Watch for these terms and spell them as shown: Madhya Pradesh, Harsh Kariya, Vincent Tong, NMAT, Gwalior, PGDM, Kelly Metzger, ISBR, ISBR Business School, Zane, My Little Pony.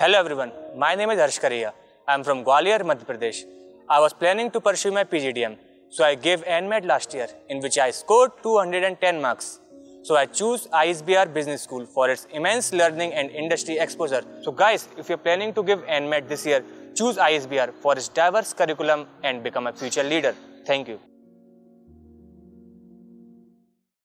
Hello everyone, my name is Harsh Kariya. I am from Gwalior, Madhya Pradesh. I was planning to pursue my PGDM, so I gave NMAT last year, in which I scored 210 marks. So I choose ISBR Business School for its immense learning and industry exposure. So guys, if you're planning to give NMAT this year, choose ISBR for its diverse curriculum and become a future leader. Thank you.